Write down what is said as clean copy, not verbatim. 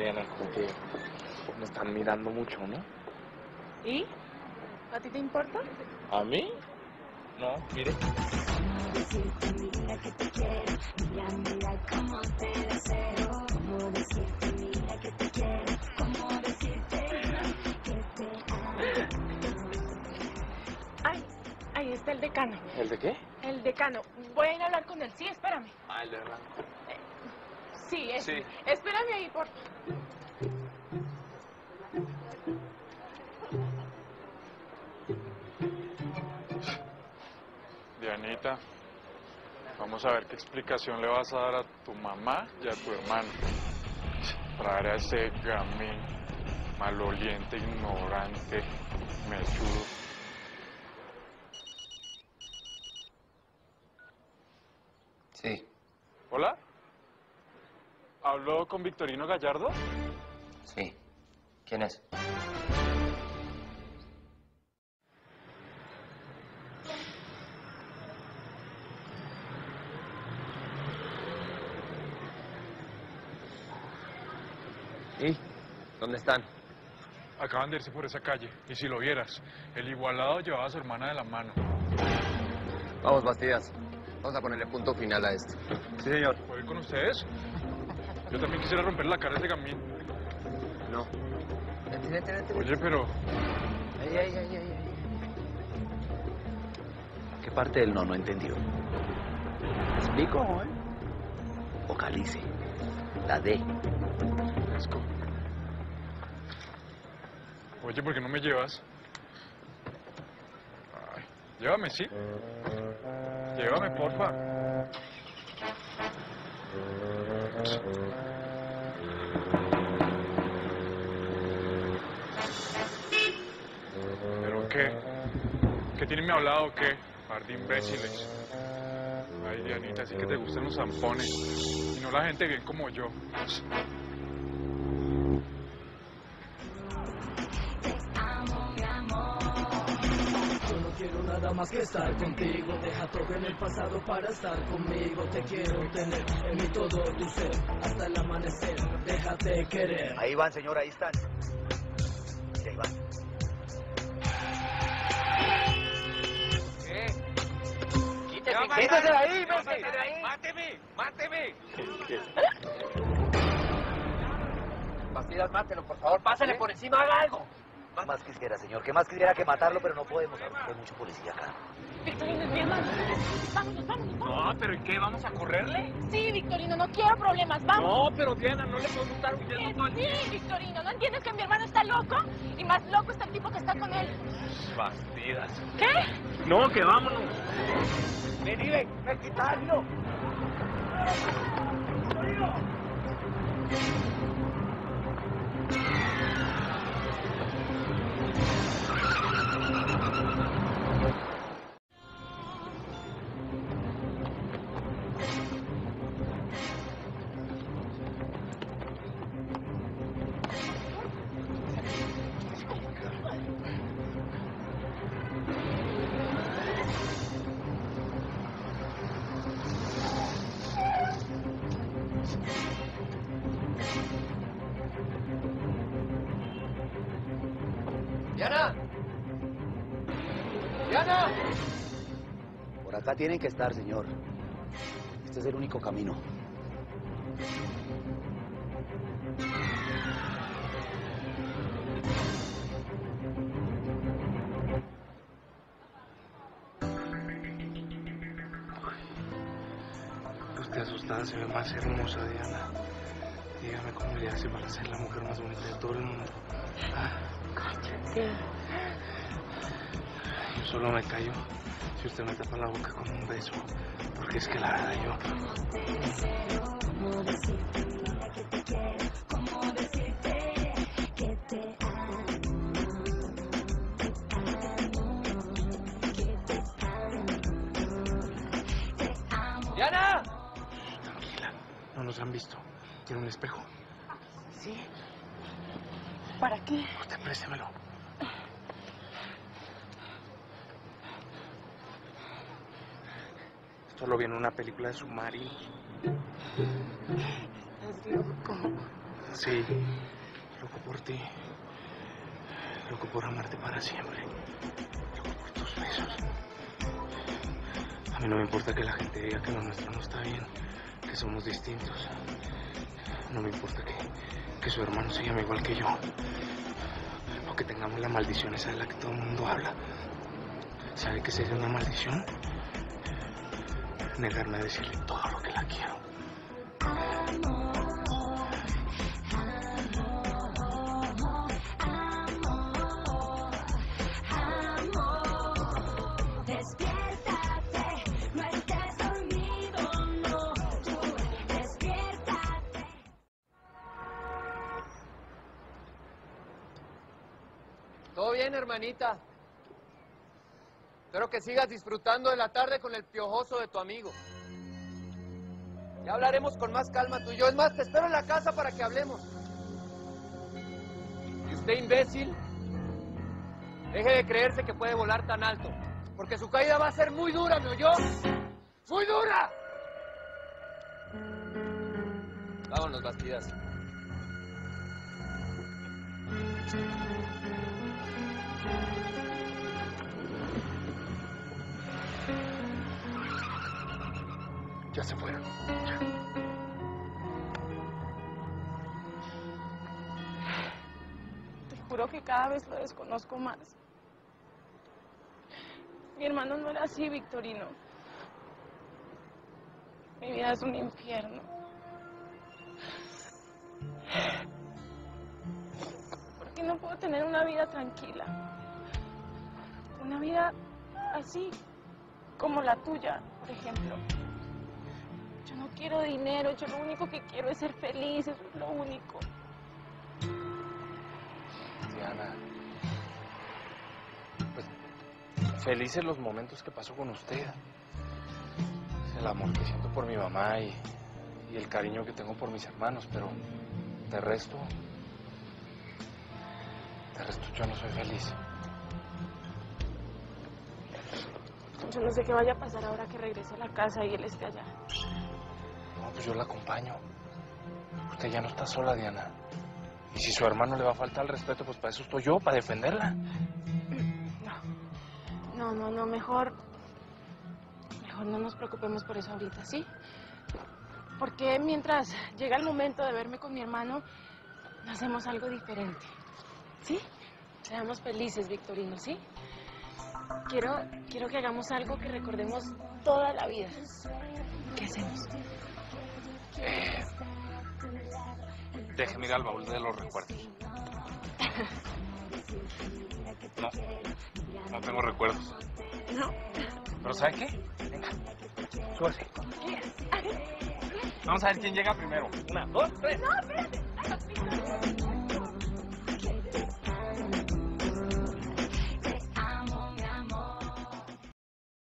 Diana, como que me están mirando mucho, ¿no? ¿Y? ¿A ti te importa? ¿A mí? No, mire. Ay, ahí está el decano. ¿El de qué? El decano. Voy a ir a hablar con él. Sí, espérame. Ah, el de verdad. Sí, es. Sí. Espérame ahí, por favor. Dianita, vamos a ver qué explicación le vas a dar a tu mamá y a tu hermano. Traer a ese gamín maloliente, ignorante, mechudo. Sí. ¿Hola? ¿Habló con Victorino Gallardo? Sí. ¿Quién es? ¿Y? ¿Dónde están? Acaban de irse por esa calle. Y si lo vieras, el igualado llevaba a su hermana de la mano. Vamos, Bastidas. Vamos a ponerle punto final a esto. Sí, señor. ¿Puedo ir con ustedes? Yo también quisiera romper la cara de ese gamín. No. Vente. Oye, pero... Ay. ¿Qué parte del no entendió? ¿Me explico, ¿eh? Vocalice. La D. Oye, ¿por qué no me llevas? Ay, llévame, ¿sí? Llévame, porfa. ¿Pero qué? ¿Qué tienen me hablado o qué? Par de imbéciles. Ay, Dianita, sí que te gustan los zampones. Y no la gente bien como yo. Nada más que estar contigo, deja todo en el pasado para estar conmigo. Te quiero tener en mi todo tu ser, hasta el amanecer, déjate querer. Ahí van, señor, ahí están. Sí, ahí van. ¡Quítese de ahí, Messi! ¡Máteme! Bastidas, mátelo, por favor. Pásale por encima, haga algo. ¿Qué más quisiera, señor? ¿Qué más quisiera que matarlo? Pero no podemos, hay mucho policía acá. Victorino, es mi hermano. Vámonos. No, pero ¿y qué? ¿Vamos a correrle? Sí, Victorino, no quiero problemas, vamos. No, pero Diana, no le puedo montar un dedo. Sí, Victorino, ¿no entiendes que mi hermano está loco? Y más loco está el tipo que está con él. Bastidas. ¿Qué? No, que vámonos. Ven, quitadlo. Victorino. ¡Diana! Por acá tienen que estar, señor. Este es el único camino. Usted asustada se ve más hermosa, Diana. Dígame cómo le hace para ser la mujer más bonita de todo el mundo. Cállate. Yo solo me callo si usted me tapa la boca con un beso, porque es que la verdad yo... ¡Diana! Tranquila, no nos han visto. Tiene un espejo. ¿Sí? ¿Para qué? Usted préstemelo. Solo vi en una película de submarinos. Estás loco. Sí, loco por ti. Loco por amarte para siempre. Loco por tus besos. A mí no me importa que la gente diga que lo nuestro no está bien, que somos distintos. No me importa que su hermano se llame igual que yo. O que tengamos la maldición esa de la que todo el mundo habla. ¿Sabe qué sería una maldición? Negarme a decirle todo lo que la quiero. ¿Todo bien, hermanita? Espero que sigas disfrutando de la tarde con el piojoso de tu amigo. Ya hablaremos con más calma tú y yo. Es más, te espero en la casa para que hablemos. Y usted, imbécil, deje de creerse que puede volar tan alto, porque su caída va a ser muy dura, ¿me oyó? ¡Muy dura! Vámonos, Bastidas. Ya se fueron. Ya. Te juro que cada vez lo desconozco más. Mi hermano no era así, Victorino. Mi vida es un infierno. ¿Por qué no puedo tener una vida tranquila? Una vida así, como la tuya, por ejemplo. Yo no quiero dinero, yo lo único que quiero es ser feliz, eso es lo único. Diana, pues felices los momentos que pasó con usted. El amor que siento por mi mamá y el cariño que tengo por mis hermanos, pero de resto yo no soy feliz. Yo no sé qué vaya a pasar ahora que regrese a la casa y él esté allá. No, pues yo la acompaño. Usted ya no está sola, Diana. Y si su hermano le va a faltar el respeto, pues para eso estoy yo, para defenderla. No, mejor no nos preocupemos por eso ahorita, ¿sí? Porque mientras llega el momento de verme con mi hermano, hacemos algo diferente, ¿sí? Seamos felices, Victorino, ¿sí? Quiero que hagamos algo que recordemos toda la vida. ¿Qué hacemos? Déjeme ir al baúl de los recuerdos. No tengo recuerdos. No. ¿Pero sabe qué? Venga, súbase. Vamos a ver quién llega primero. 1, 2, 3. No, espérate.